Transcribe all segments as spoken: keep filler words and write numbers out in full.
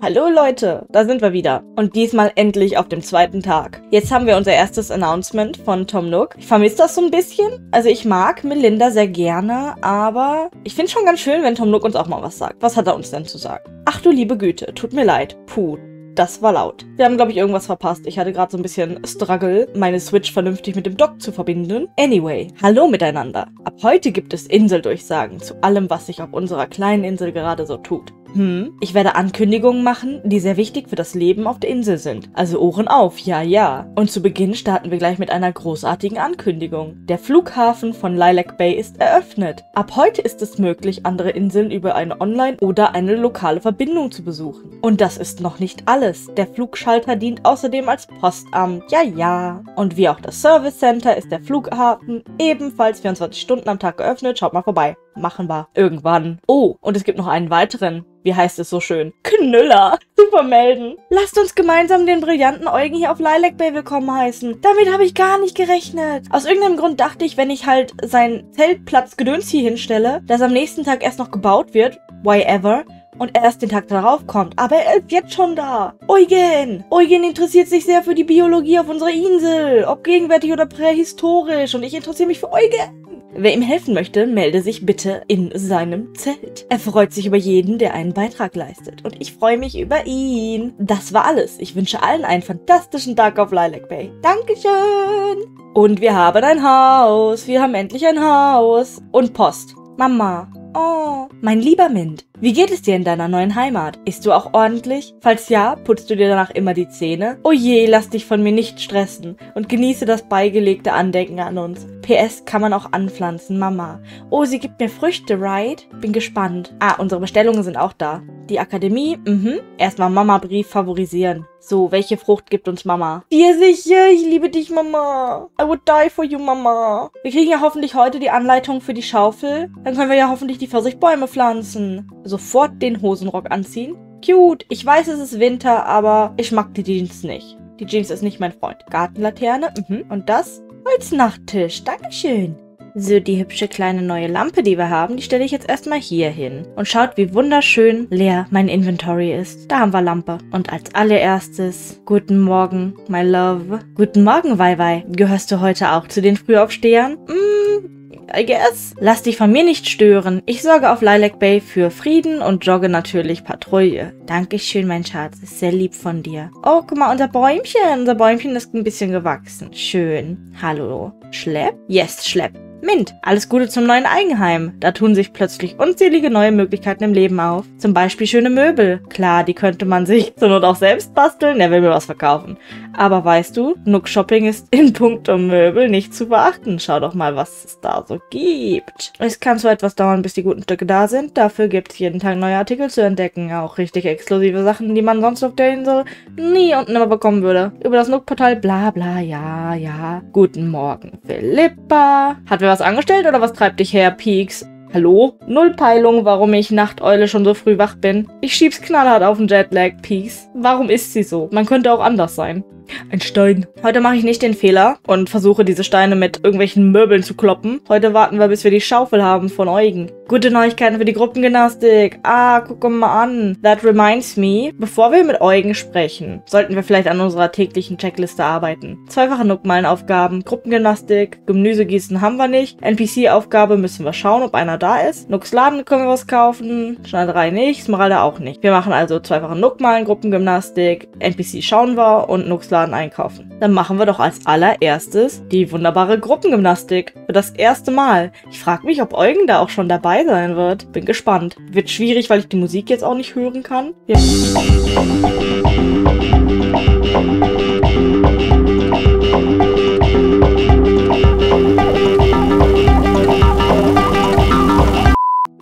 Hallo Leute, da sind wir wieder. Und diesmal endlich auf dem zweiten Tag. Jetzt haben wir unser erstes Announcement von Tom Nook. Ich vermisse das so ein bisschen. Also ich mag Melinda sehr gerne, aber ich finde es schon ganz schön, wenn Tom Nook uns auch mal was sagt. Was hat er uns denn zu sagen? Ach du liebe Güte, tut mir leid. Puh, das war laut. Wir haben, glaube ich, irgendwas verpasst. Ich hatte gerade so ein bisschen Struggle, meine Switch vernünftig mit dem Dock zu verbinden. Anyway, hallo miteinander. Ab heute gibt es Inseldurchsagen zu allem, was sich auf unserer kleinen Insel gerade so tut. Hm, ich werde Ankündigungen machen, die sehr wichtig für das Leben auf der Insel sind. Also Ohren auf, ja, ja. Und zu Beginn starten wir gleich mit einer großartigen Ankündigung. Der Flughafen von Lilac Bay ist eröffnet. Ab heute ist es möglich, andere Inseln über eine Online- oder eine lokale Verbindung zu besuchen. Und das ist noch nicht alles. Der Flugschalter dient außerdem als Postamt, ja, ja. Und wie auch das Service Center ist der Flughafen ebenfalls vierundzwanzig Stunden am Tag geöffnet. Schaut mal vorbei. Machen wir. Irgendwann. Oh, und es gibt noch einen weiteren. Wie heißt es so schön? Knüller. Super melden. Lasst uns gemeinsam den brillanten Eugen hier auf Lilac Bay willkommen heißen. Damit habe ich gar nicht gerechnet. Aus irgendeinem Grund dachte ich, wenn ich halt seinen Zeltplatzgedöns hier hinstelle, dass am nächsten Tag erst noch gebaut wird. Why ever? Und erst den Tag darauf kommt. Aber er ist jetzt schon da. Eugen! Eugen interessiert sich sehr für die Biologie auf unserer Insel. Ob gegenwärtig oder prähistorisch. Und ich interessiere mich für Eugen. Wer ihm helfen möchte, melde sich bitte in seinem Zelt. Er freut sich über jeden, der einen Beitrag leistet. Und ich freue mich über ihn. Das war alles. Ich wünsche allen einen fantastischen Tag auf Lilac Bay. Dankeschön! Und wir haben ein Haus. Wir haben endlich ein Haus. Und Post. Mama. Oh, mein lieber Mint, wie geht es dir in deiner neuen Heimat? Isst du auch ordentlich? Falls ja, putzt du dir danach immer die Zähne? Oh je, lass dich von mir nicht stressen und genieße das beigelegte Andenken an uns. P S kann man auch anpflanzen, Mama. Oh, sie gibt mir Früchte, right? Bin gespannt. Ah, unsere Bestellungen sind auch da. Die Akademie, mhm. Erstmal Mama-Brief favorisieren. So, welche Frucht gibt uns Mama? Dir sicher, ich liebe dich, Mama. I would die for you, Mama. Wir kriegen ja hoffentlich heute die Anleitung für die Schaufel. Dann können wir ja hoffentlich die Pfirsichbäume pflanzen. Sofort den Hosenrock anziehen. Cute, ich weiß, es ist Winter, aber ich mag die Jeans nicht. Die Jeans ist nicht mein Freund. Gartenlaterne, mhm. Und das als Nachttisch. Dankeschön. So, die hübsche kleine neue Lampe, die wir haben, die stelle ich jetzt erstmal hier hin. Und schaut, wie wunderschön leer mein Inventory ist. Da haben wir Lampe. Und als allererstes, guten Morgen, my love. Guten Morgen, Weiwei. Gehörst du heute auch zu den Frühaufstehern? Mm. I guess. Lass dich von mir nicht stören. Ich sorge auf Lilac Bay für Frieden und jogge natürlich Patrouille. Dankeschön, mein Schatz. Ist sehr lieb von dir. Oh, guck mal, unser Bäumchen. Unser Bäumchen ist ein bisschen gewachsen. Schön. Hallo. Schlepp? Yes, schlepp. Mint, alles Gute zum neuen Eigenheim. Da tun sich plötzlich unzählige neue Möglichkeiten im Leben auf. Zum Beispiel schöne Möbel. Klar, die könnte man sich zur Not auch selbst basteln. Er will mir was verkaufen. Aber weißt du, Nook Shopping ist in puncto Möbel nicht zu beachten. Schau doch mal, was es da so gibt. Es kann zwar etwas dauern, bis die guten Stücke da sind. Dafür gibt es jeden Tag neue Artikel zu entdecken. Auch richtig exklusive Sachen, die man sonst auf der Insel nie und nimmer bekommen würde. Über das Nook Portal, bla bla, ja, ja. Guten Morgen, Philippa. Hat wer was angestellt oder was treibt dich her, Peaks? Hallo? Null Peilung, warum ich Nachteule schon so früh wach bin. Ich schieb's knallhart auf den Jetlag, Peaks. Warum ist sie so? Man könnte auch anders sein. Ein Stein. Heute mache ich nicht den Fehler und versuche, diese Steine mit irgendwelchen Möbeln zu kloppen. Heute warten wir, bis wir die Schaufel haben von Eugen. Gute Neuigkeiten für die Gruppengymnastik. Ah, guck mal an. That reminds me. Bevor wir mit Eugen sprechen, sollten wir vielleicht an unserer täglichen Checkliste arbeiten. Zweifache Nookmeilenaufgaben, Gruppengymnastik, Gemüsegießen haben wir nicht. N P C-Aufgabe müssen wir schauen, ob einer da ist. Nooks Laden können wir was kaufen. Schneiderei nicht, Smaralda auch nicht. Wir machen also zweifache Nookmeilen, Gruppengymnastik, N P C schauen wir und Nooks Laden einkaufen. Dann machen wir doch als allererstes die wunderbare Gruppengymnastik. Für das erste Mal. Ich frage mich, ob Eugen da auch schon dabei ist. Sein wird. Bin gespannt. Wird schwierig, weil ich die Musik jetzt auch nicht hören kann. Ja.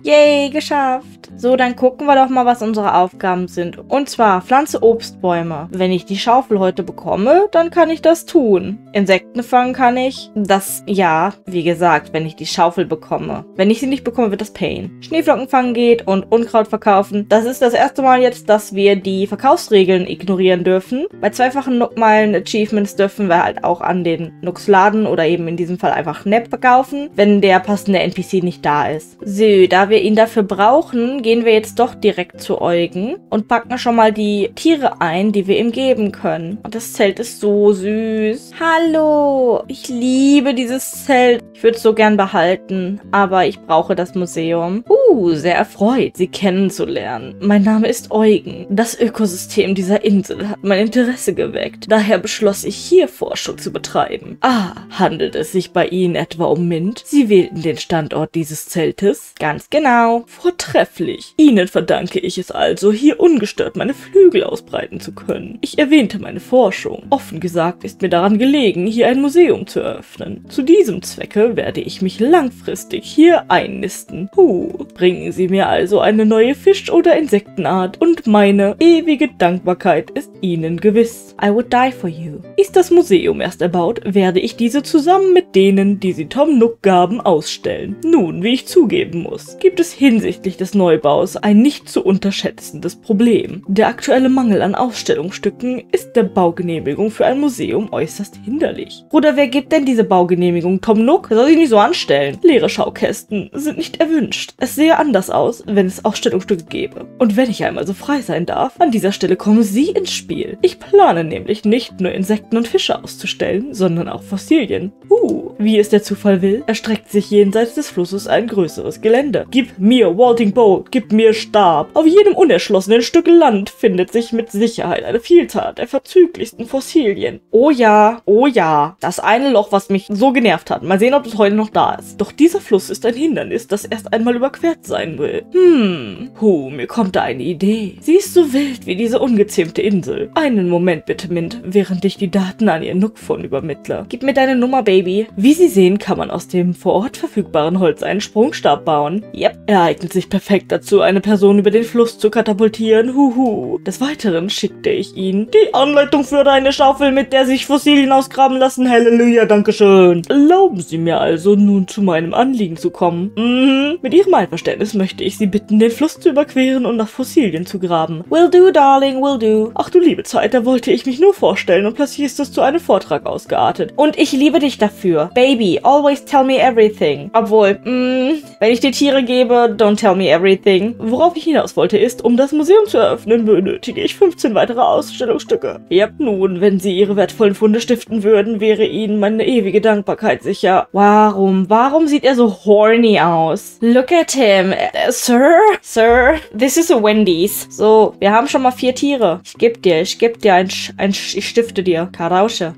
Yay, geschafft. So, dann gucken wir doch mal, was unsere Aufgaben sind. Und zwar, pflanze Obstbäume. Wenn ich die Schaufel heute bekomme, dann kann ich das tun. Insekten fangen kann ich. Das, ja, wie gesagt, wenn ich die Schaufel bekomme. Wenn ich sie nicht bekomme, wird das Pain. Schneeflocken fangen geht und Unkraut verkaufen. Das ist das erste Mal jetzt, dass wir die Verkaufsregeln ignorieren dürfen. Bei zweifachen Nookmeilen-Achievements dürfen wir halt auch an den Nooks Laden oder eben in diesem Fall einfach Nap verkaufen, wenn der passende N P C nicht da ist. So, da wir ihn dafür brauchen, gehen gehen wir jetzt doch direkt zu Eugen und packen schon mal die Tiere ein, die wir ihm geben können. Und das Zelt ist so süß. Hallo! Ich liebe dieses Zelt. Ich würde es so gern behalten, aber ich brauche das Museum. Uh, sehr erfreut, Sie kennenzulernen. Mein Name ist Eugen. Das Ökosystem dieser Insel hat mein Interesse geweckt. Daher beschloss ich, hier Forschung zu betreiben. Ah, handelt es sich bei Ihnen etwa um Mint? Sie wählten den Standort dieses Zeltes? Ganz genau. Vortrefflich. Ihnen verdanke ich es also, hier ungestört meine Flügel ausbreiten zu können. Ich erwähnte meine Forschung. Offen gesagt ist mir daran gelegen, hier ein Museum zu eröffnen. Zu diesem Zwecke werde ich mich langfristig hier einnisten. Huh. Bringen Sie mir also eine neue Fisch- oder Insektenart und meine ewige Dankbarkeit ist Ihnen gewiss. I would die for you. Ist das Museum erst erbaut, werde ich diese zusammen mit denen, die sie Tom Nook gaben, ausstellen. Nun, wie ich zugeben muss, gibt es hinsichtlich des Neubaus ein nicht zu unterschätzendes Problem. Der aktuelle Mangel an Ausstellungsstücken ist der Baugenehmigung für ein Museum äußerst hinderlich. Oder wer gibt denn diese Baugenehmigung? Tom Nook? Soll sich nicht so anstellen. Leere Schaukästen sind nicht erwünscht. Es sehe anders aus, wenn es Ausstellungsstücke gäbe. Und wenn ich einmal so frei sein darf, an dieser Stelle kommen Sie ins Spiel. Ich plane nämlich nicht nur Insekten und Fische auszustellen, sondern auch Fossilien. Uh, wie es der Zufall will, erstreckt sich jenseits des Flusses ein größeres Gelände. Gib mir Walting Boat, gib mir Stab. Auf jedem unerschlossenen Stück Land findet sich mit Sicherheit eine Vielzahl der verzüglichsten Fossilien. Oh ja, oh ja, das eine Loch, was mich so genervt hat. Mal sehen, ob es heute noch da ist. Doch dieser Fluss ist ein Hindernis, das erst einmal überquert sein will. Hm, huh, mir kommt da eine Idee. Sie ist so wild wie diese ungezähmte Insel. Einen Moment bitte, Mint, während ich die Daten an Ihr Nook-Phone-Übermittler. Gib mir deine Nummer, Baby. Wie Sie sehen, kann man aus dem vor Ort verfügbaren Holz einen Sprungstab bauen. Yep, er eignet sich perfekt dazu, eine Person über den Fluss zu katapultieren. Huhu. Des Weiteren schickte ich Ihnen die Anleitung für eine Schaufel, mit der sich Fossilien ausgraben lassen. Halleluja, dankeschön. Erlauben Sie mir also, nun zu meinem Anliegen zu kommen. Mhm. Mit Ihrem Einverständnis möchte ich Sie bitten, den Fluss zu überqueren und nach Fossilien zu graben. Will do, darling, will do. Ach du liebe Zeit, da wollte ich mich nur vorstellen und plötzlich ist es zu einem Vortrag ausgeartet. Und ich liebe dich dafür. Baby, always tell me everything. Obwohl, mh, wenn ich dir Tiere gebe, don't tell me everything. Worauf ich hinaus wollte ist, um das Museum zu eröffnen, benötige ich fünfzehn weitere Ausstellungsstücke. Ja, nun, wenn Sie Ihre wertvollen Funde stiften würden, wäre Ihnen meine ewige Dankbarkeit sicher. Warum? Warum sieht er so horny aus? Look at him. Uh, sir? Sir? This is a Wendy's. So, wir haben schon mal vier Tiere. Ich geb dir, ich geb dir ein, Sch ein Sch ich stifte dir. Karausche.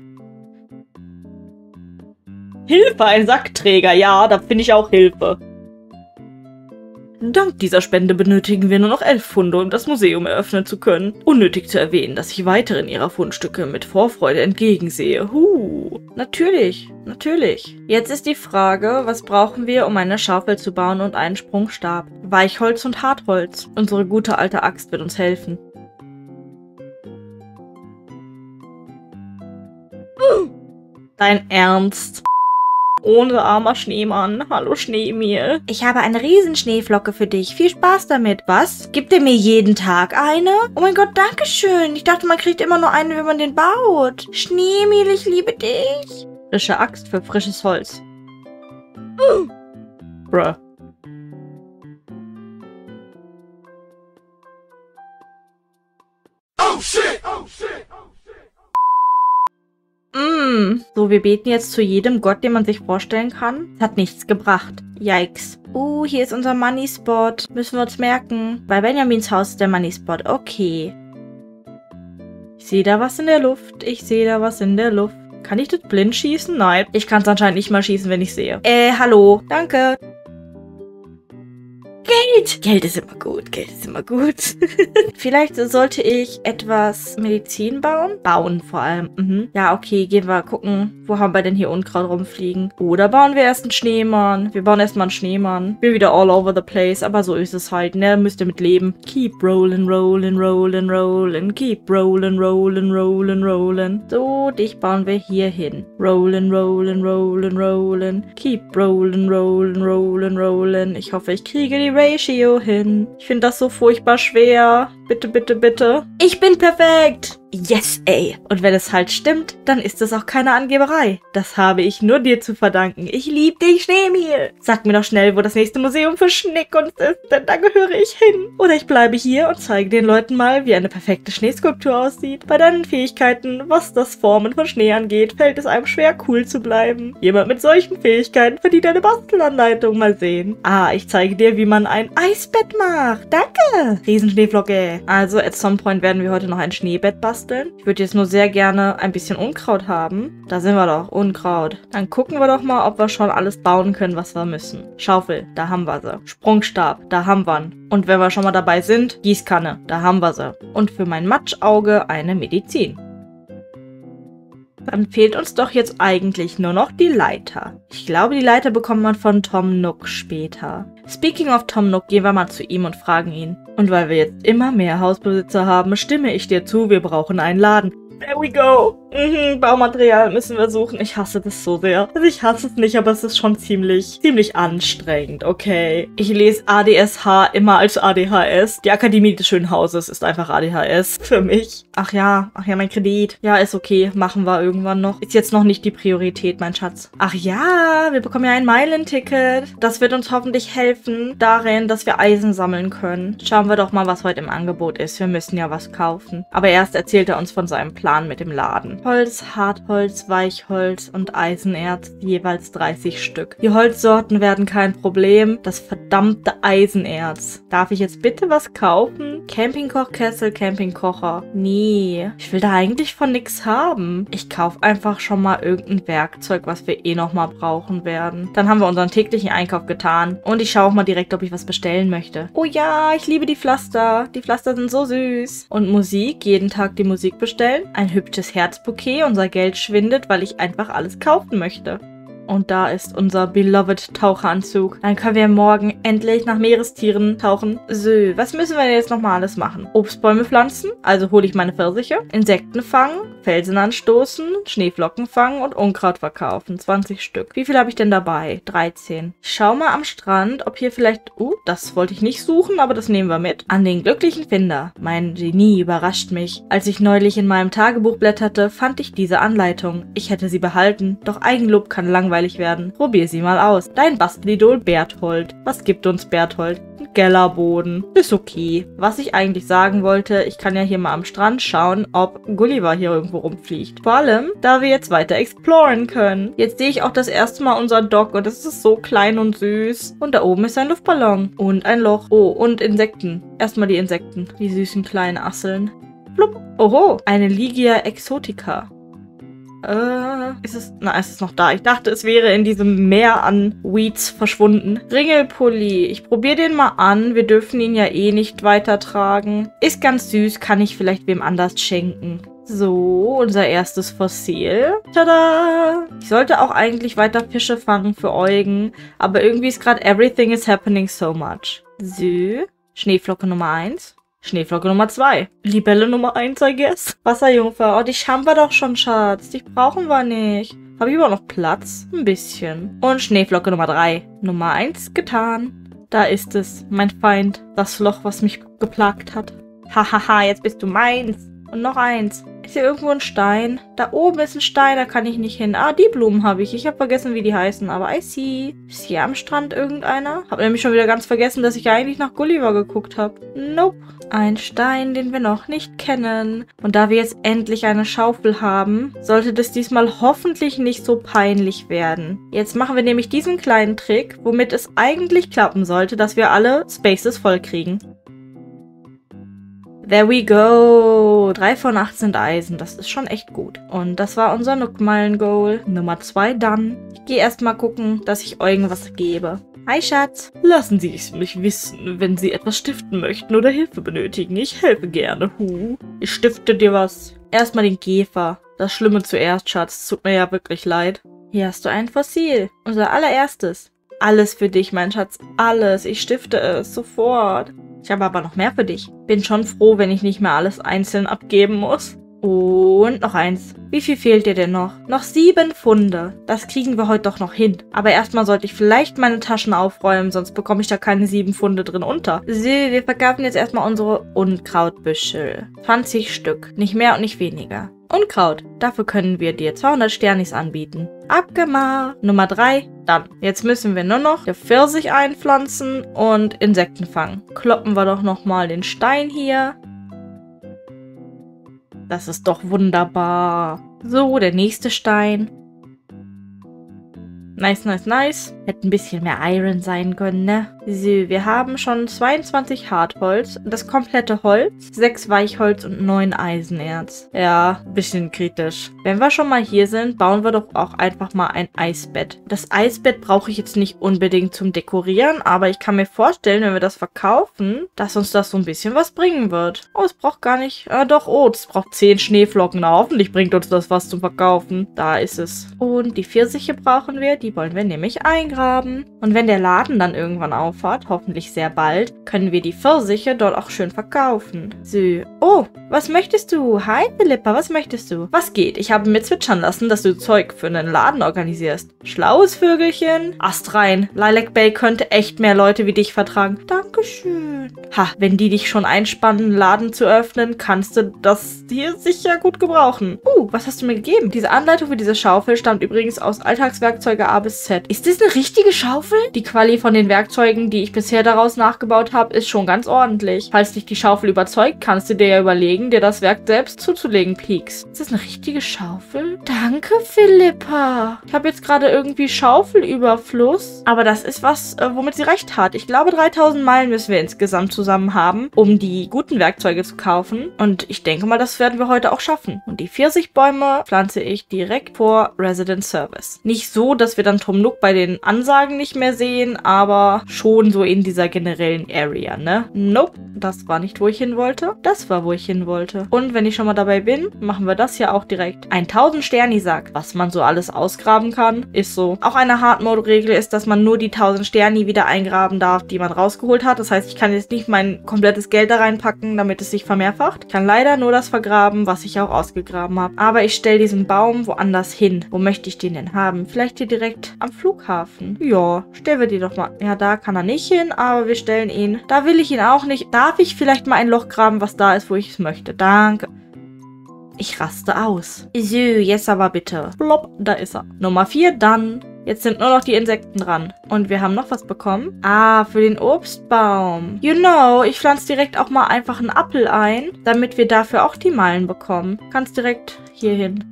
Hilfe, ein Sackträger. Ja, da finde ich auch Hilfe. Dank dieser Spende benötigen wir nur noch elf Funde, um das Museum eröffnen zu können. Unnötig zu erwähnen, dass ich weiteren ihrer Fundstücke mit Vorfreude entgegensehe. Huh. Natürlich, natürlich. Jetzt ist die Frage, was brauchen wir, um eine Schaufel zu bauen und einen Sprungstab? Weichholz und Hartholz. Unsere gute alte Axt wird uns helfen. Dein Ernst? Ohne armer Schneemann. Hallo Schneemiel. Ich habe eine Riesenschneeflocke für dich. Viel Spaß damit. Was? Gibt ihr mir jeden Tag eine? Oh mein Gott, danke schön. Ich dachte, man kriegt immer nur eine, wenn man den baut. Schneemiel, ich liebe dich. Frische Axt für frisches Holz. Uh. Bruh. Oh shit, oh shit. Mm. So, wir beten jetzt zu jedem Gott, den man sich vorstellen kann. Hat nichts gebracht. Yikes. Uh, hier ist unser Money Spot. Müssen wir uns merken. Bei Benjamins Haus ist der Money Spot. Okay. Ich sehe da was in der Luft. Ich sehe da was in der Luft. Kann ich das blind schießen? Nein. Ich kann es anscheinend nicht mal schießen, wenn ich sehe. Äh, hallo. Danke. Geld! Geld ist immer gut, Geld ist immer gut. Vielleicht sollte ich etwas Medizin bauen? Bauen vor allem. Mhm. Ja, okay, gehen wir gucken, wo haben wir denn hier Unkraut rumfliegen? Oder bauen wir erst einen Schneemann? Wir bauen erstmal einen Schneemann. Bin wieder all over the place, aber so ist es halt, ne? Müsst ihr mit leben. Keep rolling, rolling, rolling, rolling. Keep rolling, rolling, rolling, rolling. So, dich bauen wir hier hin. Rolling, rolling, rolling, rolling. Keep rolling, rolling, rolling, rolling. Ich hoffe, ich kriege die Ratio hin. Ich finde das so furchtbar schwer. Bitte, bitte, bitte. Ich bin perfekt! Yes, ey. Und wenn es halt stimmt, dann ist das auch keine Angeberei. Das habe ich nur dir zu verdanken. Ich liebe dich, Schneemehl. Sag mir doch schnell, wo das nächste Museum für Schneekunst ist, denn da gehöre ich hin. Oder ich bleibe hier und zeige den Leuten mal, wie eine perfekte Schneeskulptur aussieht. Bei deinen Fähigkeiten, was das Formen von Schnee angeht, fällt es einem schwer, cool zu bleiben. Jemand mit solchen Fähigkeiten verdient eine Bastelanleitung. Mal sehen. Ah, ich zeige dir, wie man ein Eisbett macht. Danke! Riesenschneeflocke. Also, at some point werden wir heute noch ein Schneebett basteln. Ich würde jetzt nur sehr gerne ein bisschen Unkraut haben. Da sind wir doch, Unkraut. Dann gucken wir doch mal, ob wir schon alles bauen können, was wir müssen. Schaufel, da haben wir sie. Sprungstab, da haben wir ihn. Und wenn wir schon mal dabei sind, Gießkanne, da haben wir sie. Und für mein Matschauge eine Medizin. Dann fehlt uns doch jetzt eigentlich nur noch die Leiter. Ich glaube, die Leiter bekommt man von Tom Nook später. Speaking of Tom Nook, gehen wir mal zu ihm und fragen ihn. Und weil wir jetzt immer mehr Hausbesitzer haben, stimme ich dir zu, wir brauchen einen Laden. There we go. Mhm, Baumaterial müssen wir suchen. Ich hasse das so sehr. Also ich hasse es nicht, aber es ist schon ziemlich, ziemlich anstrengend, okay? Ich lese A D S H immer als A D H S. Die Akademie des schönen Hauses ist einfach A D H S für mich. Ach ja, ach ja, mein Kredit. Ja, ist okay, machen wir irgendwann noch. Ist jetzt noch nicht die Priorität, mein Schatz. Ach ja, wir bekommen ja ein Meilenticket. Das wird uns hoffentlich helfen darin, dass wir Eisen sammeln können. Schauen wir doch mal, was heute im Angebot ist. Wir müssen ja was kaufen. Aber erst erzählt er uns von seinem Plan mit dem Laden. Holz, Hartholz, Weichholz und Eisenerz, jeweils dreißig Stück. Die Holzsorten werden kein Problem. Das verdammte Eisenerz. Darf ich jetzt bitte was kaufen? Campingkochkessel, Campingkocher. Nee. Ich will da eigentlich von nichts haben. Ich kaufe einfach schon mal irgendein Werkzeug, was wir eh nochmal brauchen werden. Dann haben wir unseren täglichen Einkauf getan. Und ich schaue auch mal direkt, ob ich was bestellen möchte. Oh ja, ich liebe die Pflaster. Die Pflaster sind so süß. Und Musik, jeden Tag die Musik bestellen. Ein hübsches Herzbuch. Okay, unser Geld schwindet, weil ich einfach alles kaufen möchte. Und da ist unser beloved Taucheranzug. Dann können wir morgen endlich nach Meerestieren tauchen. So, was müssen wir denn jetzt nochmal alles machen? Obstbäume pflanzen, also hole ich meine Pfirsiche. Insekten fangen, Felsen anstoßen, Schneeflocken fangen und Unkraut verkaufen. zwanzig Stück. Wie viel habe ich denn dabei? dreizehn. Ich schau mal am Strand, ob hier vielleicht... Uh, das wollte ich nicht suchen, aber das nehmen wir mit. An den glücklichen Finder. Mein Genie überrascht mich. Als ich neulich in meinem Tagebuch blätterte, fand ich diese Anleitung. Ich hätte sie behalten, doch Eigenlob kann langweilig werden. Probier sie mal aus. Dein Bastelidol Berthold. Was gibt uns Berthold? Ein Gellerboden. Ist okay. Was ich eigentlich sagen wollte, ich kann ja hier mal am Strand schauen, ob Gulliver hier irgendwo rumfliegt. Vor allem, da wir jetzt weiter exploren können. Jetzt sehe ich auch das erste Mal unser Dock und es ist so klein und süß. Und da oben ist ein Luftballon. Und ein Loch. Oh, und Insekten. Erstmal die Insekten. Die süßen kleinen Asseln. Plupp. Oho. Eine Ligia exotica. Äh, ist es... Na, ist es noch da? Ich dachte, es wäre in diesem Meer an Weeds verschwunden. Ringelpulli. Ich probiere den mal an. Wir dürfen ihn ja eh nicht weitertragen. Ist ganz süß. Kann ich vielleicht wem anders schenken. So, unser erstes Fossil. Tada! Ich sollte auch eigentlich weiter Fische fangen für Eugen. Aber irgendwie ist gerade everything is happening so much. So. Schneeflocke Nummer eins. Schneeflocke Nummer zwei. Libelle Nummer eins, I guess. Wasserjungfer. Oh, dich haben wir doch schon, Schatz. Dich brauchen wir nicht. Habe ich überhaupt noch Platz? Ein bisschen. Und Schneeflocke Nummer drei. Nummer eins getan. Da ist es, mein Feind. Das Loch, was mich geplagt hat. Hahaha, jetzt bist du meins. Und noch eins. Ist hier irgendwo ein Stein? Da oben ist ein Stein, da kann ich nicht hin. Ah, die Blumen habe ich. Ich habe vergessen, wie die heißen, aber I see. Ist hier am Strand irgendeiner? Habe nämlich schon wieder ganz vergessen, dass ich ja eigentlich nach Gulliver geguckt habe. Nope. Ein Stein, den wir noch nicht kennen. Und da wir jetzt endlich eine Schaufel haben, sollte das diesmal hoffentlich nicht so peinlich werden. Jetzt machen wir nämlich diesen kleinen Trick, womit es eigentlich klappen sollte, dass wir alle Spaces voll kriegen. There we go. drei von acht sind Eisen. Das ist schon echt gut. Und das war unser Nook-Meilen-Goal. Nummer zwei dann. Ich gehe erstmal gucken, dass ich Eugen was gebe. Hi, Schatz. Lassen Sie es mich wissen, wenn Sie etwas stiften möchten oder Hilfe benötigen. Ich helfe gerne. Huh. Ich stifte dir was. Erstmal den Käfer. Das Schlimme zuerst, Schatz. Tut mir ja wirklich leid. Hier hast du ein Fossil. Unser allererstes. Alles für dich, mein Schatz. Alles. Ich stifte es. Sofort. Ich habe aber noch mehr für dich. Bin schon froh, wenn ich nicht mehr alles einzeln abgeben muss. Und noch eins. Wie viel fehlt dir denn noch? Noch sieben Pfunde. Das kriegen wir heute doch noch hin. Aber erstmal sollte ich vielleicht meine Taschen aufräumen, sonst bekomme ich da keine sieben Pfunde drin unter. So, wir verkaufen jetzt erstmal unsere Unkrautbüschel. zwanzig Stück. Nicht mehr und nicht weniger. Unkraut. Dafür können wir dir zweihundert Sternis anbieten. Abgemacht. Nummer drei. Dann. Jetzt müssen wir nur noch der Pfirsich einpflanzen und Insekten fangen. Kloppen wir doch nochmal den Stein hier. Das ist doch wunderbar. So, der nächste Stein. Nice, nice, nice. Hätte ein bisschen mehr Iron sein können, ne? So, wir haben schon zweiundzwanzig Hartholz, das komplette Holz, sechs Weichholz und neun Eisenerz. Ja, ein bisschen kritisch. Wenn wir schon mal hier sind, bauen wir doch auch einfach mal ein Eisbett. Das Eisbett brauche ich jetzt nicht unbedingt zum Dekorieren, aber ich kann mir vorstellen, wenn wir das verkaufen, dass uns das so ein bisschen was bringen wird. Oh, es braucht gar nicht... Ah, doch, oh, es braucht zehn Schneeflocken. Na, hoffentlich bringt uns das was zum Verkaufen. Da ist es. Und die Pfirsiche brauchen wir. Die wollen wir nämlich eingraben. Und wenn der Laden dann irgendwann aufhat, hoffentlich sehr bald, können wir die Pfirsiche dort auch schön verkaufen. So. Oh, was möchtest du? Hi, Philippa, was möchtest du? Was geht? Ich habe mir zwitschern lassen, dass du Zeug für einen Laden organisierst. Schlaues Vögelchen. Ast rein. Lilac Bay könnte echt mehr Leute wie dich vertragen. Dankeschön. Ha, wenn die dich schon einspannen, einen Laden zu öffnen, kannst du das hier sicher gut gebrauchen. Uh, was hast du mir gegeben? Diese Anleitung für diese Schaufel stammt übrigens aus Alltagswerkzeuge A bis Z. Ist das eine richtige Schaufel? Die Quali von den Werkzeugen, die ich bisher daraus nachgebaut habe, ist schon ganz ordentlich. Falls dich die Schaufel überzeugt, kannst du dir ja überlegen, dir das Werk selbst zuzulegen, Peaks. Ist das eine richtige Schaufel? Danke, Philippa. Ich habe jetzt gerade irgendwie Schaufelüberfluss, aber das ist was, äh, womit sie recht hat. Ich glaube, dreitausend Meilen müssen wir insgesamt zusammen haben, um die guten Werkzeuge zu kaufen. Und ich denke mal, das werden wir heute auch schaffen. Und die Pfirsichbäume pflanze ich direkt vor Resident Service. Nicht so, dass wir dann Tom Nook bei den Ansagen nicht mehr sehen, aber schon so in dieser generellen Area, ne? Nope, das war nicht, wo ich hin wollte. Das war, wo ich hin wollte. Und wenn ich schon mal dabei bin, machen wir das hier auch direkt. Ein tausend Sterni-Sack. Was man so alles ausgraben kann, ist so. Auch eine Hard-Mode-Regel ist, dass man nur die tausend Sterni wieder eingraben darf, die man rausgeholt hat. Das heißt, ich kann jetzt nicht mein komplettes Geld da reinpacken, damit es sich vermehrfacht. Ich kann leider nur das vergraben, was ich auch ausgegraben habe. Aber ich stelle diesen Baum woanders hin. Wo möchte ich den denn haben? Vielleicht hier direkt am Flughafen. Ja, stellen wir die doch mal. Ja, da kann er nicht hin, aber wir stellen ihn. Da will ich ihn auch nicht. Darf ich vielleicht mal ein Loch graben, was da ist, wo ich es möchte? Danke. Ich raste aus. So, jetzt aber bitte. Plopp, da ist er. Nummer vier, dann. Jetzt sind nur noch die Insekten dran. Und wir haben noch was bekommen. Ah, für den Obstbaum. You know, ich pflanze direkt auch mal einfach einen Apfel ein, damit wir dafür auch die Meilen bekommen. Kannst direkt hier hin.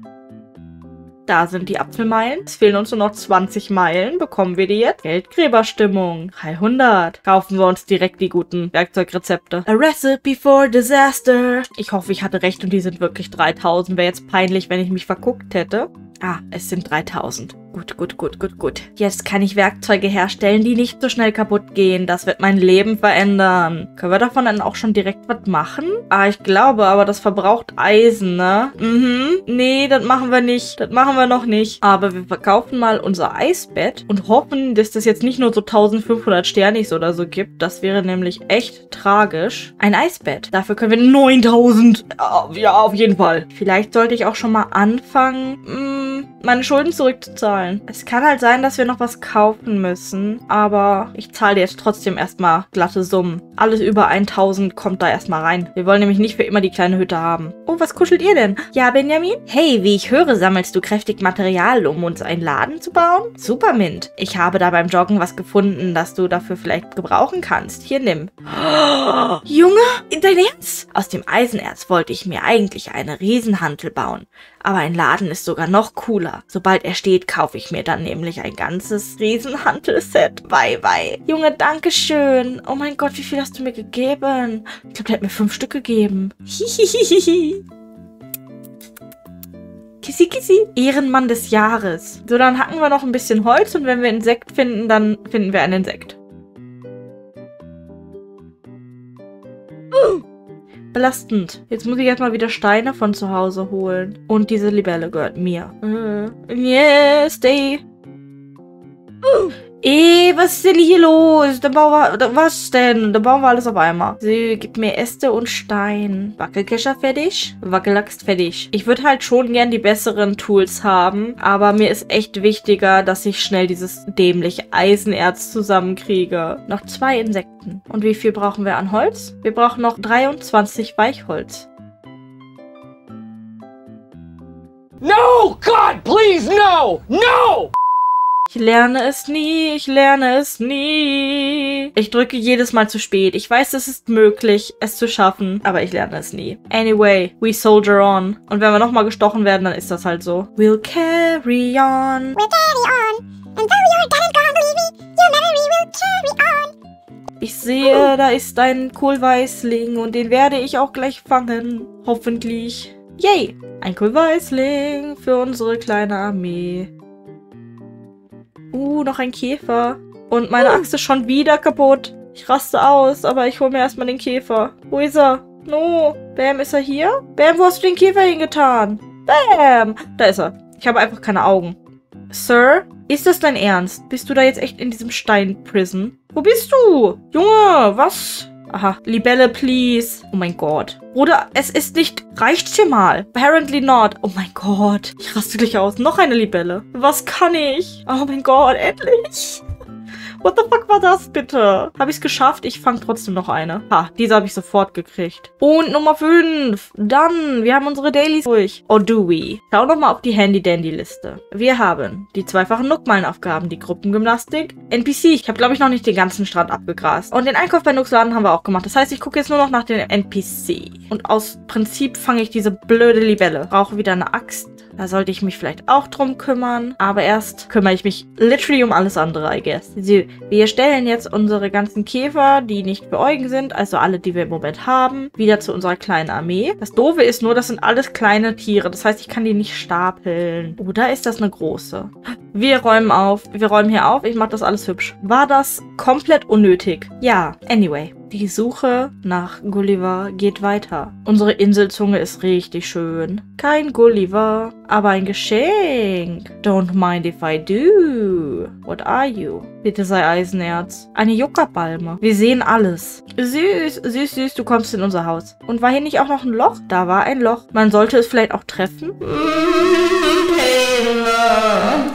Da sind die Apfelmeilen. Es fehlen uns nur noch zwanzig Meilen. Bekommen wir die jetzt? Geldgräberstimmung. dreihundert. Kaufen wir uns direkt die guten Werkzeugrezepte. A recipe for disaster. Ich hoffe, ich hatte recht und die sind wirklich dreitausend. Wäre jetzt peinlich, wenn ich mich verguckt hätte. Ah, es sind dreitausend. Gut, gut, gut, gut, gut. Jetzt kann ich Werkzeuge herstellen, die nicht so schnell kaputt gehen. Das wird mein Leben verändern. Können wir davon dann auch schon direkt was machen? Ah, ich glaube, aber das verbraucht Eisen, ne? Mhm. Nee, das machen wir nicht. Das machen wir noch nicht. Aber wir verkaufen mal unser Eisbett und hoffen, dass das jetzt nicht nur so eintausendfünfhundert Sternis oder so gibt. Das wäre nämlich echt tragisch. Ein Eisbett. Dafür können wir neuntausend. Ja, auf jeden Fall. Vielleicht sollte ich auch schon mal anfangen, meine Schulden zurückzuzahlen. Es kann halt sein, dass wir noch was kaufen müssen, aber ich zahle jetzt trotzdem erstmal glatte Summen. Alles über eintausend kommt da erstmal rein. Wir wollen nämlich nicht für immer die kleine Hütte haben. Oh, was kuschelt ihr denn? Ja, Benjamin? Hey, wie ich höre, sammelst du kräftig Material, um uns einen Laden zu bauen? Super, Mint. Ich habe da beim Joggen was gefunden, das du dafür vielleicht gebrauchen kannst. Hier, nimm. Oh, Junge, dein Ernst? Aus dem Eisenerz wollte ich mir eigentlich eine Riesenhantel bauen. Aber ein Laden ist sogar noch cooler. Sobald er steht, kaufe ich mir dann nämlich ein ganzes Riesenhantelset. Bye, bye. Junge, danke schön. Oh mein Gott, wie viel hast du mir gegeben? Ich glaube, der hat mir fünf Stück gegeben. Hihihihihi. Kissi, kissi. Ehrenmann des Jahres. So, dann hacken wir noch ein bisschen Holz und wenn wir Insekt finden, dann finden wir ein Insekt. Uh. Belastend. Jetzt muss ich erstmal wieder Steine von zu Hause holen. Und diese Libelle gehört mir. Mm. Yeah, stay. Uh. Ey, was ist denn hier los? Der Bau war... Was denn? Der Bau war alles auf einmal. So, gib mir Äste und Stein. Wackelkescher fertig? Wackellachs fertig. Ich würde halt schon gern die besseren Tools haben, aber mir ist echt wichtiger, dass ich schnell dieses dämliche Eisenerz zusammenkriege. Noch zwei Insekten. Und wie viel brauchen wir an Holz? Wir brauchen noch dreiundzwanzig Weichholz. No! God, please, no! No! Ich lerne es nie, ich lerne es nie. Ich drücke jedes Mal zu spät. Ich weiß, es ist möglich, es zu schaffen, aber ich lerne es nie. Anyway, we soldier on. Und wenn wir nochmal gestochen werden, dann ist das halt so. We'll carry on. We'll carry on. And though you're dead and gone, believe me, you'll never be, we'll carry on. Ich sehe, da ist ein Kohlweißling und den werde ich auch gleich fangen. Hoffentlich. Yay! Ein Kohlweißling für unsere kleine Armee. Uh, noch ein Käfer. Und meine Axt ist schon wieder kaputt. Ich raste aus, aber ich hole mir erstmal den Käfer. Wo ist er? No. Bam, ist er hier? Bam, wo hast du den Käfer hingetan? Bam! Da ist er. Ich habe einfach keine Augen. Sir, ist das dein Ernst? Bist du da jetzt echt in diesem Stein-Prison? Wo bist du? Junge, was? Aha. Libelle, please. Oh mein Gott. Bruder, es ist nicht... Reicht's hier mal? Apparently not. Oh mein Gott. Ich raste gleich aus. Noch eine Libelle. Was kann ich? Oh mein Gott, endlich. What the fuck war das bitte? Habe ich's geschafft? Ich fange trotzdem noch eine. Ha, diese habe ich sofort gekriegt. Und Nummer fünf. Dann, wir haben unsere Dailies durch. Or do we? Schau nochmal auf die Handy-Dandy-Liste. Wir haben die zweifachen Nookmeilenaufgaben, die Gruppengymnastik, N P C. Ich habe, glaube ich, noch nicht den ganzen Strand abgegrast. Und den Einkauf bei Nooks Laden haben wir auch gemacht. Das heißt, ich gucke jetzt nur noch nach den N P C. Und aus Prinzip fange ich diese blöde Libelle. Brauche wieder eine Axt. Da sollte ich mich vielleicht auch drum kümmern. Aber erst kümmere ich mich literally um alles andere, I guess. Sie Wir stellen jetzt unsere ganzen Käfer, die nicht für Eugen sind, also alle, die wir im Moment haben, wieder zu unserer kleinen Armee. Das Doofe ist nur, das sind alles kleine Tiere. Das heißt, ich kann die nicht stapeln. Oder ist das eine große? Wir räumen auf. Wir räumen hier auf. Ich mache das alles hübsch. War das komplett unnötig? Ja, anyway. Die Suche nach Gulliver geht weiter. Unsere Inselzunge ist richtig schön. Kein Gulliver, aber ein Geschenk. Don't mind if I do. What are you? Bitte sei Eisenerz. Eine Yucca-Palme. Wir sehen alles. Süß, süß, süß, du kommst in unser Haus. Und war hier nicht auch noch ein Loch? Da war ein Loch. Man sollte es vielleicht auch treffen.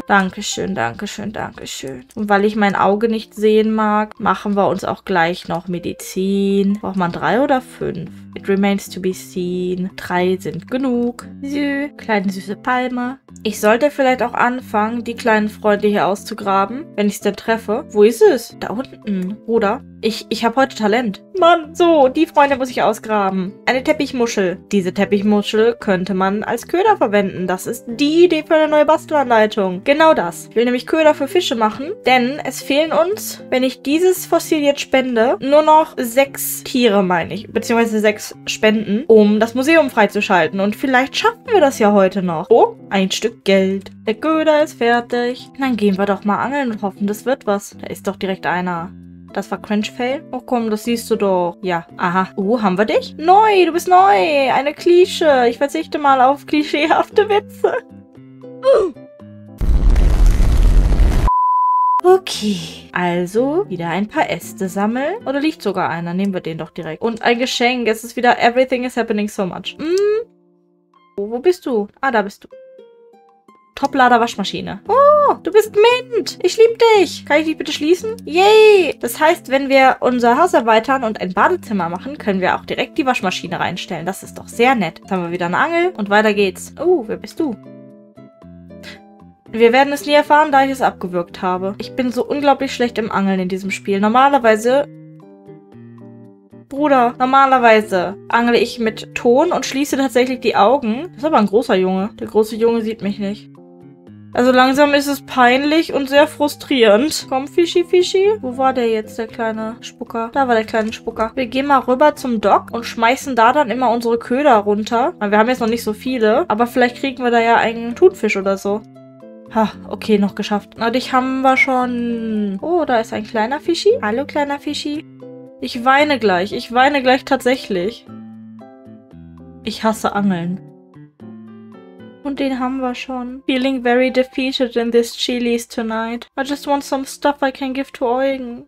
Dankeschön, Dankeschön, Dankeschön. Und weil ich mein Auge nicht sehen mag, machen wir uns auch gleich noch Medizin. Braucht man drei oder fünf? It remains to be seen. Drei sind genug. Sü, kleine süße Palme. Ich sollte vielleicht auch anfangen, die kleinen Freunde hier auszugraben, wenn ich es denn treffe. Wo ist es? Da unten, oder? Ich, ich habe heute Talent. Mann, so, die Freunde muss ich ausgraben. Eine Teppichmuschel. Diese Teppichmuschel könnte man als Köder verwenden. Das ist die Idee für eine neue Bastelanleitung. Genau das. Ich will nämlich Köder für Fische machen, denn es fehlen uns, wenn ich dieses Fossil jetzt spende, nur noch sechs Tiere, meine ich, beziehungsweise sechs Spenden, um das Museum freizuschalten. Und vielleicht schaffen wir das ja heute noch. Oh, ein Stück Geld. Der Köder ist fertig. Dann gehen wir doch mal angeln und hoffen, das wird was. Da ist doch direkt einer. Das war Cringe-Fail? Oh komm, das siehst du doch. Ja, aha. Oh, haben wir dich? Neu, du bist neu. Eine Klischee. Ich verzichte mal auf klischeehafte Witze. Okay, also wieder ein paar Äste sammeln. Oder liegt sogar einer? Nehmen wir den doch direkt. Und ein Geschenk. Es ist wieder Everything is happening so much. Mm. Oh, wo bist du? Ah, da bist du. Toplader Waschmaschine. Oh, du bist Mint. Ich liebe dich. Kann ich dich bitte schließen? Yay. Das heißt, wenn wir unser Haus erweitern und ein Badezimmer machen, können wir auch direkt die Waschmaschine reinstellen. Das ist doch sehr nett. Jetzt haben wir wieder eine Angel und weiter geht's. Oh, wer bist du? Wir werden es nie erfahren, da ich es abgewürgt habe. Ich bin so unglaublich schlecht im Angeln in diesem Spiel. Normalerweise... Bruder, normalerweise angle ich mit Ton und schließe tatsächlich die Augen. Das ist aber ein großer Junge. Der große Junge sieht mich nicht. Also langsam ist es peinlich und sehr frustrierend. Komm, Fischi, Fischi. Wo war der jetzt, der kleine Spucker? Da war der kleine Spucker. Wir gehen mal rüber zum Dock und schmeißen da dann immer unsere Köder runter. Wir haben jetzt noch nicht so viele, aber vielleicht kriegen wir da ja einen Thunfisch oder so. Ha, okay, noch geschafft. Na, dich haben wir schon... Oh, da ist ein kleiner Fischi. Hallo, kleiner Fischi. Ich weine gleich. Ich weine gleich tatsächlich. Ich hasse Angeln. Und den haben wir schon. Feeling very defeated in this Chili's tonight. I just want some stuff I can give to Eugen.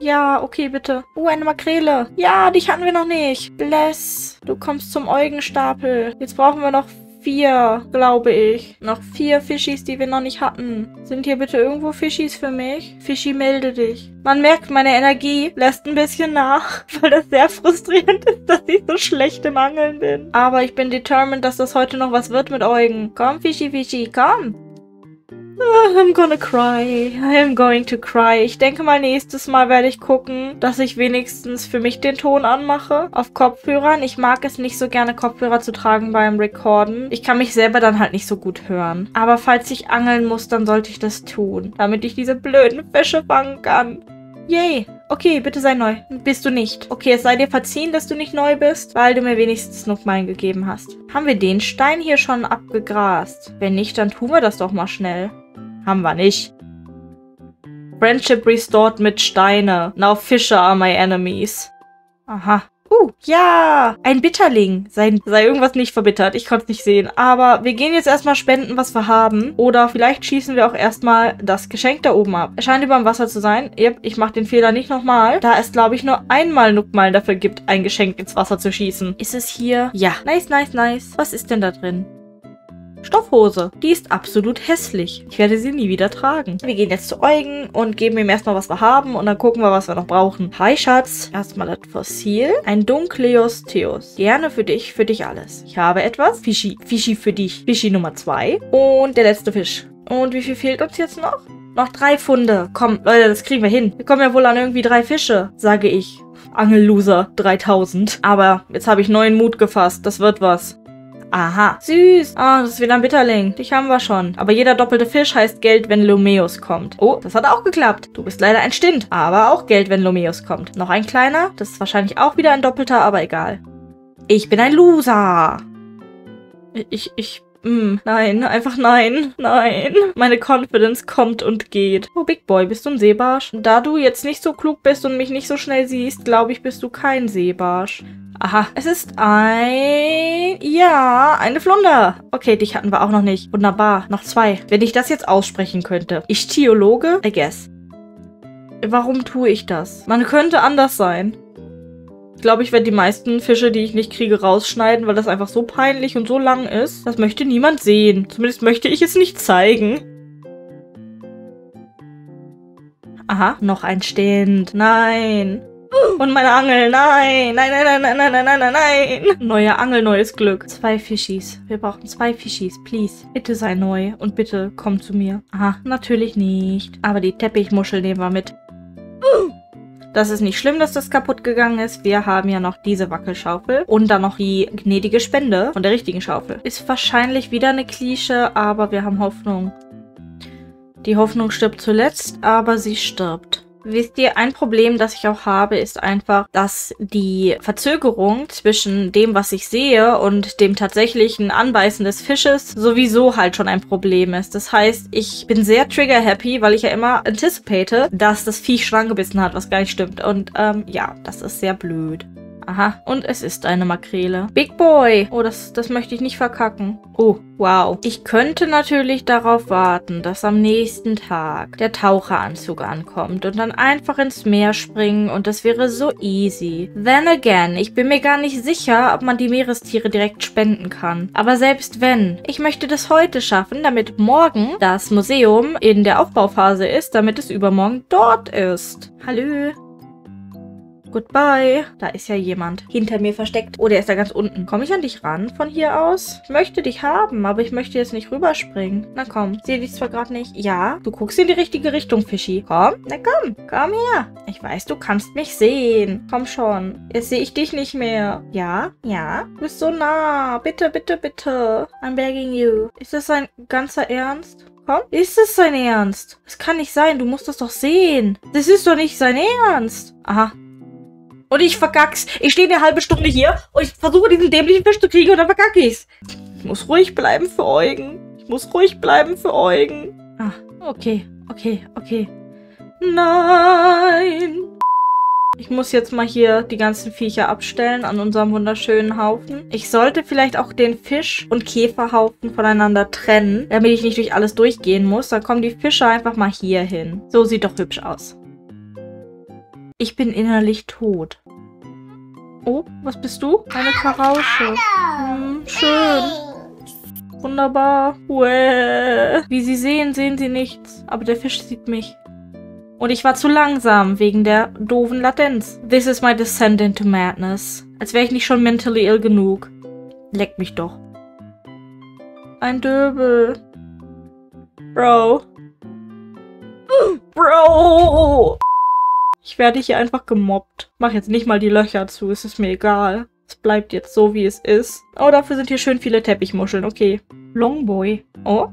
Ja, okay, bitte. Oh, eine Makrele. Ja, dich hatten wir noch nicht. Bless. Du kommst zum Eugenstapel. Jetzt brauchen wir noch vier, glaube ich. Noch vier Fischis, die wir noch nicht hatten. Sind hier bitte irgendwo Fischis für mich? Fischi, melde dich. Man merkt, meine Energie lässt ein bisschen nach, weil das sehr frustrierend ist, dass ich so schlecht im Angeln bin. Aber ich bin determined, dass das heute noch was wird mit Eugen. Komm, Fischi, Fischi, komm. I'm gonna cry. I'm going to cry. Ich denke mal, nächstes Mal werde ich gucken, dass ich wenigstens für mich den Ton anmache. Auf Kopfhörern. Ich mag es nicht so gerne, Kopfhörer zu tragen beim Recorden. Ich kann mich selber dann halt nicht so gut hören. Aber falls ich angeln muss, dann sollte ich das tun. Damit ich diese blöden Fische fangen kann. Yay. Okay, bitte sei neu. Bist du nicht. Okay, es sei dir verziehen, dass du nicht neu bist, weil du mir wenigstens noch meinen gegeben hast. Haben wir den Stein hier schon abgegrast? Wenn nicht, dann tun wir das doch mal schnell. Haben wir nicht. Friendship restored mit Steine. Now Fische are my enemies. Aha. Uh, ja. Ein Bitterling. Sei, sei irgendwas nicht verbittert. Ich konnte es nicht sehen. Aber wir gehen jetzt erstmal spenden, was wir haben. Oder vielleicht schießen wir auch erstmal das Geschenk da oben ab. Es scheint über dem Wasser zu sein. Yep, ich mache den Fehler nicht nochmal. Da es, glaube ich, nur einmal Nookmalen dafür gibt, ein Geschenk ins Wasser zu schießen. Ist es hier? Ja. Nice, nice, nice. Was ist denn da drin? Stoffhose. Die ist absolut hässlich. Ich werde sie nie wieder tragen. Wir gehen jetzt zu Eugen und geben ihm erstmal, was wir haben. Und dann gucken wir, was wir noch brauchen. Hi, Schatz. Erstmal das Fossil. Ein Dunkleus Theos. Gerne für dich, für dich alles. Ich habe etwas. Fischi. Fischi für dich. Fischi Nummer zwei. Und der letzte Fisch. Und wie viel fehlt uns jetzt noch? Noch drei Pfunde. Komm, Leute, das kriegen wir hin. Wir kommen ja wohl an irgendwie drei Fische, sage ich. Angelloser dreitausend. Aber jetzt habe ich neuen Mut gefasst. Das wird was. Aha. Süß. Ah, oh, das ist wieder ein Bitterling. Dich haben wir schon. Aber jeder doppelte Fisch heißt Geld, wenn Lumeus kommt. Oh, das hat auch geklappt. Du bist leider ein Stint. Aber auch Geld, wenn Lumeus kommt. Noch ein kleiner. Das ist wahrscheinlich auch wieder ein doppelter, aber egal. Ich bin ein Loser. Ich, ich, ich mh, nein. Einfach nein. Nein. Meine Confidence kommt und geht. Oh, Big Boy, bist du ein Seebarsch? Da du jetzt nicht so klug bist und mich nicht so schnell siehst, glaube ich, bist du kein Seebarsch. Aha, es ist ein... Ja, eine Flunder. Okay, dich hatten wir auch noch nicht. Wunderbar, noch zwei. Wenn ich das jetzt aussprechen könnte. Ich Theologe? I guess. Warum tue ich das? Man könnte anders sein. Ich glaube, ich werde die meisten Fische, die ich nicht kriege, rausschneiden, weil das einfach so peinlich und so lang ist. Das möchte niemand sehen. Zumindest möchte ich es nicht zeigen. Aha, noch ein Stint. Nein. Und meine Angel, nein, nein, nein, nein, nein, nein, nein, nein, nein. Neue Angel, neues Glück. Zwei Fischis. Wir brauchen zwei Fischis, please. Bitte sei neu und bitte komm zu mir. Aha, natürlich nicht. Aber die Teppichmuschel nehmen wir mit. Das ist nicht schlimm, dass das kaputt gegangen ist. Wir haben ja noch diese Wackelschaufel und dann noch die gnädige Spende von der richtigen Schaufel. Ist wahrscheinlich wieder eine Klischee, aber wir haben Hoffnung. Die Hoffnung stirbt zuletzt, aber sie stirbt. Wisst ihr, ein Problem, das ich auch habe, ist einfach, dass die Verzögerung zwischen dem, was ich sehe und dem tatsächlichen Anbeißen des Fisches sowieso halt schon ein Problem ist. Das heißt, ich bin sehr trigger-happy, weil ich ja immer anticipate, dass das Viech schon angebissen hat, was gar nicht stimmt. Und ähm, ja, das ist sehr blöd. Aha, und es ist eine Makrele. Big Boy! Oh, das, das möchte ich nicht verkacken. Oh, wow. Ich könnte natürlich darauf warten, dass am nächsten Tag der Taucheranzug ankommt und dann einfach ins Meer springen und das wäre so easy. Then again, ich bin mir gar nicht sicher, ob man die Meerestiere direkt spenden kann. Aber selbst wenn, ich möchte das heute schaffen, damit morgen das Museum in der Aufbauphase ist, damit es übermorgen dort ist. Hallo? Goodbye. Da ist ja jemand hinter mir versteckt. Oh, der ist da ganz unten. Komme ich an dich ran von hier aus? Ich möchte dich haben, aber ich möchte jetzt nicht rüberspringen. Na komm, sehe dich zwar gerade nicht. Ja, du guckst in die richtige Richtung, Fischi. Komm, na komm, komm her. Ich weiß, du kannst mich sehen. Komm schon, jetzt sehe ich dich nicht mehr. Ja, ja, du bist so nah. Bitte, bitte, bitte. I'm begging you. Ist das ein ganzer Ernst? Komm. Ist das sein Ernst? Das kann nicht sein, du musst das doch sehen. Das ist doch nicht sein Ernst. Aha. Und ich verkack's. Ich stehe eine halbe Stunde hier und ich versuche, diesen dämlichen Fisch zu kriegen und dann verkacke ich's. Ich muss ruhig bleiben für Eugen. Ich muss ruhig bleiben für Eugen. Ah, okay, okay, okay. Nein. Ich muss jetzt mal hier die ganzen Viecher abstellen an unserem wunderschönen Haufen. Ich sollte vielleicht auch den Fisch- und Käferhaufen voneinander trennen, damit ich nicht durch alles durchgehen muss. Dann kommen die Fische einfach mal hier hin. So sieht doch hübsch aus. Ich bin innerlich tot. Oh, was bist du? Eine Karausche. Hm, schön. Wunderbar. Uäh. Wie Sie sehen, sehen Sie nichts. Aber der Fisch sieht mich. Und ich war zu langsam, wegen der doofen Latenz. This is my descent into madness. Als wäre ich nicht schon mentally ill genug. Leck mich doch. Ein Döbel. Bro. Bro! Ich werde hier einfach gemobbt. Mach jetzt nicht mal die Löcher zu, es ist mir egal. Es bleibt jetzt so, wie es ist. Oh, dafür sind hier schön viele Teppichmuscheln, okay. Longboy. Oh?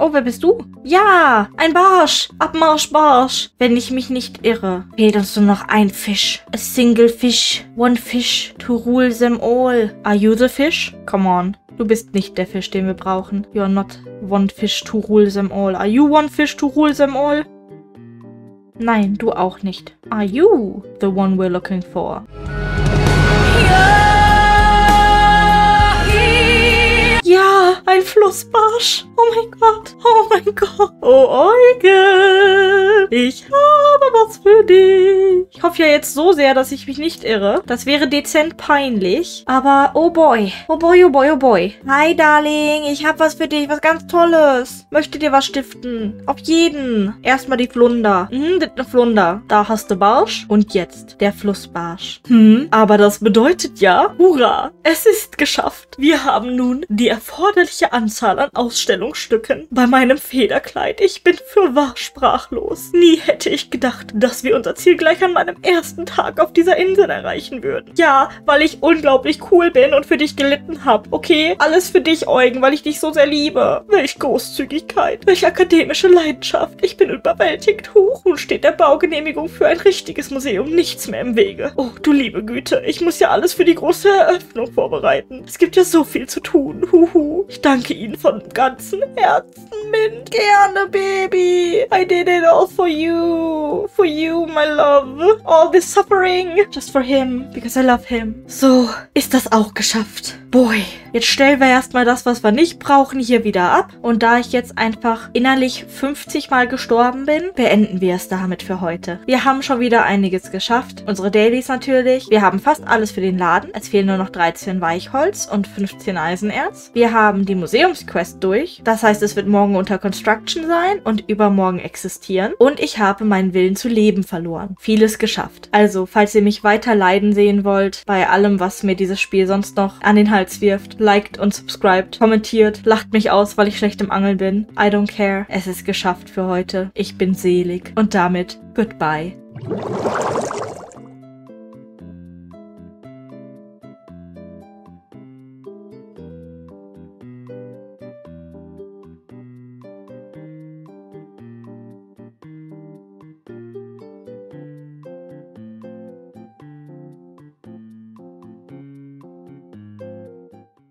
Oh, wer bist du? Ja, ein Barsch. Abmarsch, Barsch. Wenn ich mich nicht irre, fehlt uns nur noch ein Fisch. A single fish. One fish to rule them all. Are you the fish? Come on. Du bist nicht der Fisch, den wir brauchen. You're not one fish to rule them all. Are you one fish to rule them all? Nein, du auch nicht. Are you the one we're looking for? Ja, ein Flussbarsch. Oh mein Gott. Oh mein Gott. Oh, Eugen. Ich habe was für dich. Ich hoffe ja jetzt so sehr, dass ich mich nicht irre. Das wäre dezent peinlich. Aber oh boy. Oh boy, oh boy, oh boy. Hi, Darling. Ich habe was für dich. Was ganz Tolles. Möchte dir was stiften? Auf jeden. Erstmal die Flunder. Hm, das ist eine Flunder. Da hast du Barsch. Und jetzt der Flussbarsch. Hm, aber das bedeutet ja, hurra, es ist geschafft. Wir haben nun die erforderliche Anzahl an Ausstellungsstücken bei meinem Federkleid. Ich bin fürwahr sprachlos. Nie hätte ich gedacht, dass wir unser Ziel gleich an meinem ersten Tag auf dieser Insel erreichen würden. Ja, weil ich unglaublich cool bin und für dich gelitten habe, okay? Alles für dich, Eugen, weil ich dich so sehr liebe. Welch Großzügigkeit, welche akademische Leidenschaft. Ich bin überwältigt. Huch, nun steht der Baugenehmigung für ein richtiges Museum nichts mehr im Wege. Oh, du liebe Güte, ich muss ja alles für die große Eröffnung vorbereiten. Es gibt ja so viel zu tun. Huch. Ich danke Ihnen von ganzem Herzen, Mint. Gerne, Baby. I did it all for you. For you, my love. All this suffering. Just for him. Because I love him. So, ist das auch geschafft. Boy. Jetzt stellen wir erstmal das, was wir nicht brauchen, hier wieder ab. Und da ich jetzt einfach innerlich fünfzig Mal gestorben bin, beenden wir es damit für heute. Wir haben schon wieder einiges geschafft. Unsere Dailies natürlich. Wir haben fast alles für den Laden. Es fehlen nur noch dreizehn Weichholz und fünfzehn Eisenerz. Wir haben die Museumsquest durch. Das heißt, es wird morgen unter Construction sein und übermorgen existieren. Und ich habe meinen Willen zu leben verloren. Vieles geschafft. Also, falls ihr mich weiter leiden sehen wollt, bei allem, was mir dieses Spiel sonst noch an den Hals wirft, liked und subscribed, kommentiert, lacht mich aus, weil ich schlecht im Angeln bin. I don't care. Es ist geschafft für heute. Ich bin selig. Und damit, goodbye.